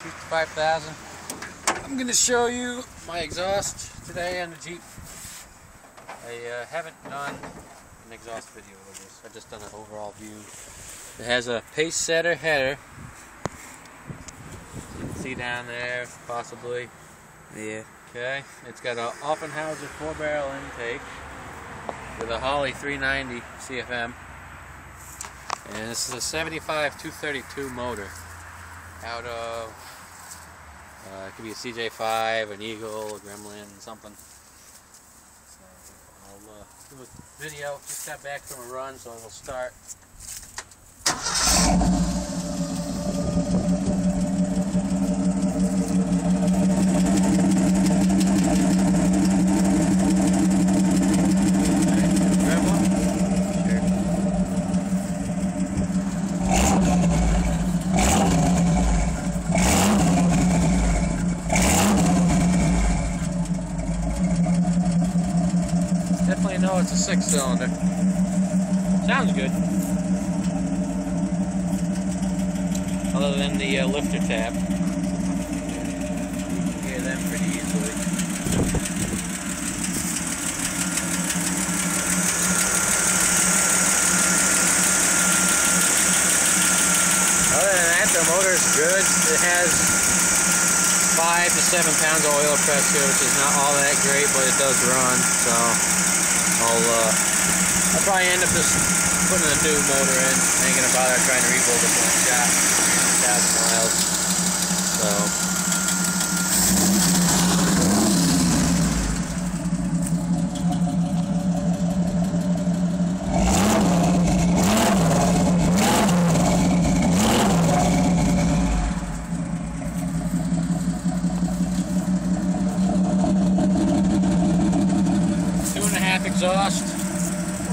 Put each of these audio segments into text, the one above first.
55,000. I'm gonna show you my exhaust today on the Jeep. I haven't done an exhaust video of this. I've just done an overall view. It has a Pace Setter header. You can see down there, possibly. Yeah. Okay. It's got an Offenhauser 4-barrel intake with a Holley 390 CFM. And this is a 75-232 motor out of, it could be a CJ5, an Eagle, a Gremlin, something. So I'll do a video. Just got back from a run, so we'll start. Definitely know it's a 6-cylinder. Sounds good. Other than the lifter tab. You can hear them pretty easily. Other than that, the motor's good. It has 5 to 7 pounds of oil pressure, which is not all that great, but it does run, so. I'll probably end up just putting a new motor in, thinking about it, trying to rebuild it one shot, 1,000 miles, so. Exhaust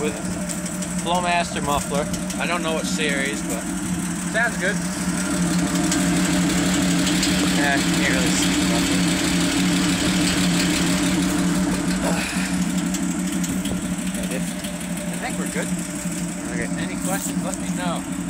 with Flowmaster muffler. I don't know what series, but sounds good. Yeah, you can't really see the muffler. I think we're good. Okay. Any questions, let me know.